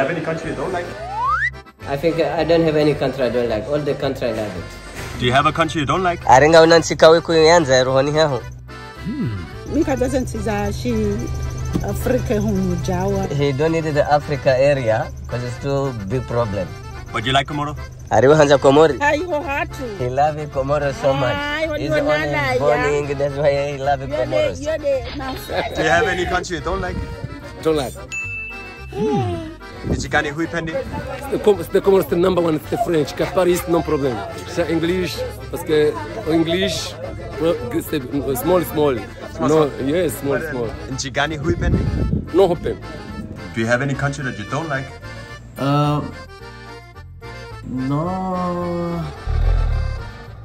have any country you don't like? I think I don't have any country I don't like. All the country I love it. Do you have a country you don't like? He donated the Africa area because it's too big problem. But you like Comoros? He loves Comoros so much. He's only boning, that's why he loves Comoros. Do you have any country you don't like? Don't like. The Comoros is the number one, it's the French. Paris, no problem. English, because English, small. No, yes, small. No hope. Do you have any country that you don't like? No,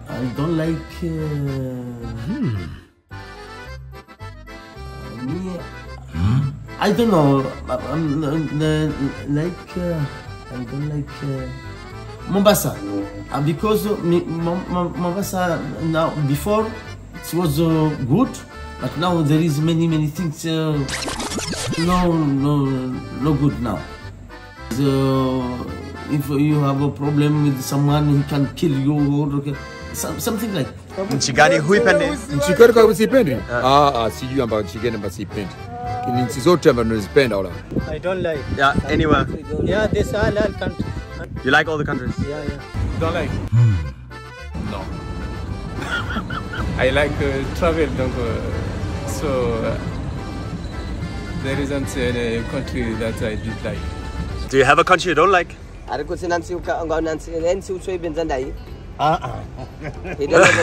I don't like. I don't know. I don't like Mombasa, because Mombasa now before it was good, but now there is many things. No good now. If you have a problem with someone, he can kill you or something like that. Nchigani huipendi? Nchigani kwa huipendi? Sijui amba nchigani mba sipendi. Kini nchi zote amba nizipenda ola. I don't like. Yeah, anywhere. Yeah, this all country. You like all the countries? Yeah. Don't like? No. I like travel, so there isn't a country that I did like. Do you have a country you don't like? He doesn't have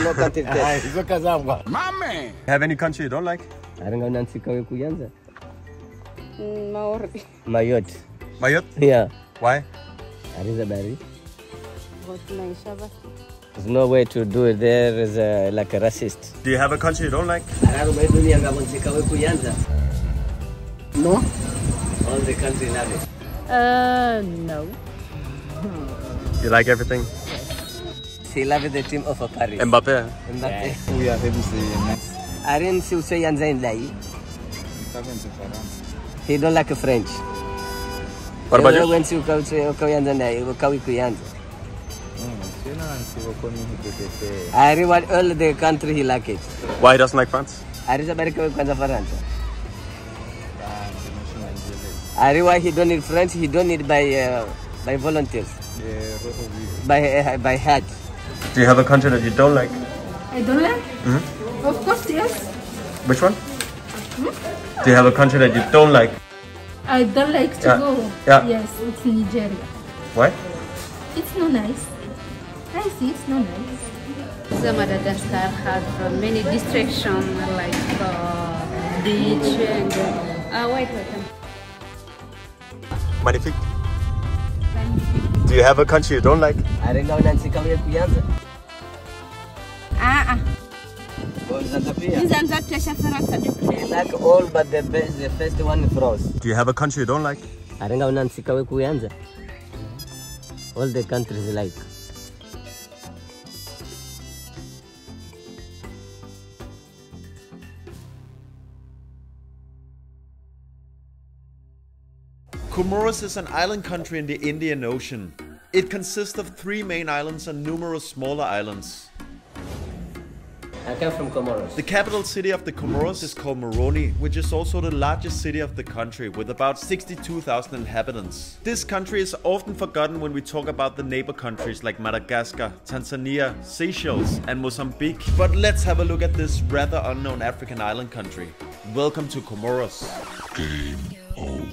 no country test. Mame! Have any country you don't like? Mayotte. Mayotte? Yeah. Why? There's no way to do it there is like a racist. Do you have a country you don't like? No. All the country love it. No. You like everything? Yes. She loves the team of Paris. Mbappé. We are next. He don't like French. What about you? I reward all the country he like it. Why he doesn't like France? I reward he don't need French, he don't need by volunteers. Yeah, by heart. Do you have a country that you don't like? I don't like? Mm-hmm. Of course, yes. Which one? Hmm? Do you have a country that you don't like? I don't like to go. Yeah. Yes, it's Nigeria. Why? It's not nice. I see, it's not nice. So Madagascar has many distractions like beach and white water. Magnifique. Do you have a country you don't like? I don't know Nancy Kawiyakuyanza. I like all but the best, the first one is France. Do you have a country you don't like? I don't know Nancy Kawiyakuyanza. All the countries like. Comoros is an island country in the Indian Ocean. It consists of 3 main islands and numerous smaller islands. I come from Comoros. The capital city of the Comoros is called Moroni, which is also the largest city of the country with about 62,000 inhabitants. This country is often forgotten when we talk about the neighbor countries like Madagascar, Tanzania, Seychelles and Mozambique. But let's have a look at this rather unknown African island country. Welcome to Comoros. Game over.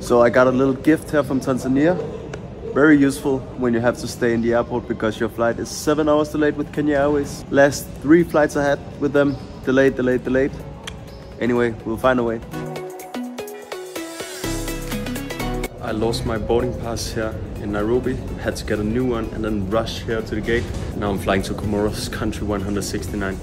So I got a little gift here from Tanzania. Very useful when you have to stay in the airport because your flight is 7 hours delayed with Kenya Airways. Last 3 flights I had with them, delayed. Anyway, we'll find a way. lost my boarding pass here in Nairobi, had to get a new one and then rush here to the gate. Now I'm flying to Comoros, country 169.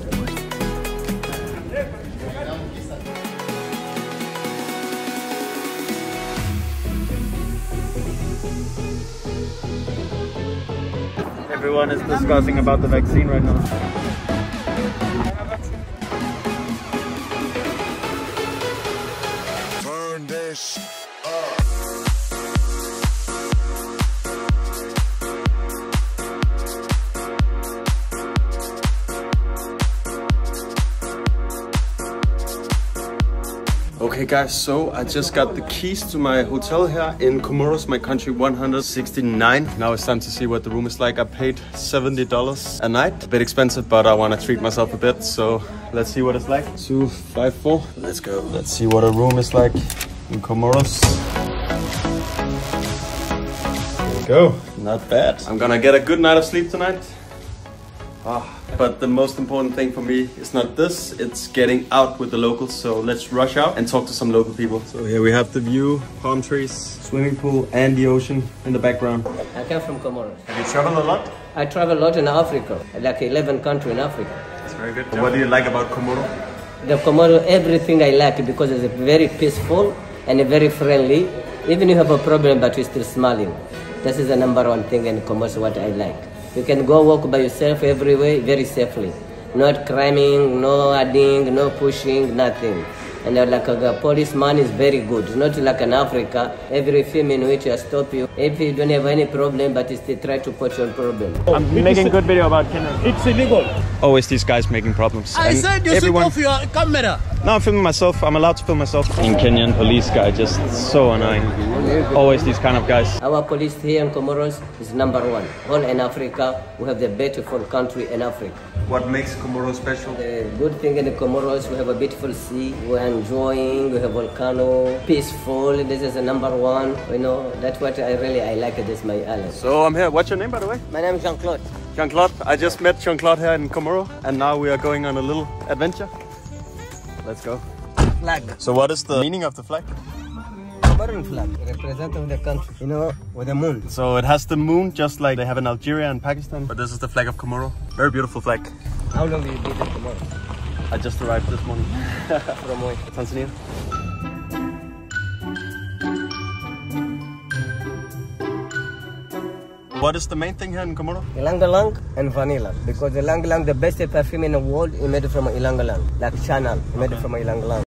Everyone is discussing about the vaccine right now. Okay guys, so I just got the keys to my hotel here in Comoros, my country 169. Now it's time to see what the room is like. I paid $70 a night. A bit expensive, but I want to treat myself a bit, so let's see what it's like. 254. Let's go. Let's see what a room is like in Comoros. There we go. Not bad. I'm gonna get a good night of sleep tonight. But the most important thing for me is not this, it's getting out with the locals. So let's rush out and talk to some local people. So here we have the view, palm trees, swimming pool and the ocean in the background. I come from Comoros. Have you traveled a lot? I travel a lot in Africa, like 11 countries in Africa. That's very good. What do you like about Comoros? The Comoros, everything I like because it's very peaceful and very friendly. Even you have a problem but you're still smiling. This is the number one thing in Comoros what I like. You can go walk by yourself everywhere very safely. Not cramming, no adding, no pushing, nothing. And like a policeman is very good. It's not like in Africa, every few minutes I stop you. If you don't have any problem, but they try to put your problem. I'm making a good video about Kenya. It's illegal. Always these guys making problems. I said you should off your camera. No, I'm filming myself. I'm allowed to film myself. In Kenyan police guy, just so annoying. Always these kind of guys. Our police here in Comoros is number one. All in Africa, we have the beautiful country in Africa. What makes Comoros special? The good thing in the Comoros, we have a beautiful sea. We are enjoying. We have volcano, peaceful. This is the number one. You know, that's what I really like. This my island. So I'm here. What's your name, by the way? My name is Jean-Claude. Jean-Claude. I just met Jean-Claude here in Comoros, and now we are going on a little adventure. Let's go. Flag. So what is the meaning of the flag? Moroni flag, representing the country, you know, with the moon. So it has the moon just like they have in Algeria and Pakistan. But this is the flag of Comoros. Very beautiful flag. How long have you been in Comoros? I just arrived this morning. From where? Tanzania. What is the main thing here in Comoros? Ylang-ylang and vanilla. Because the ylang-ylang, the best perfume in the world, is made from ylang-ylang. Like Chanel, made from ylang-ylang.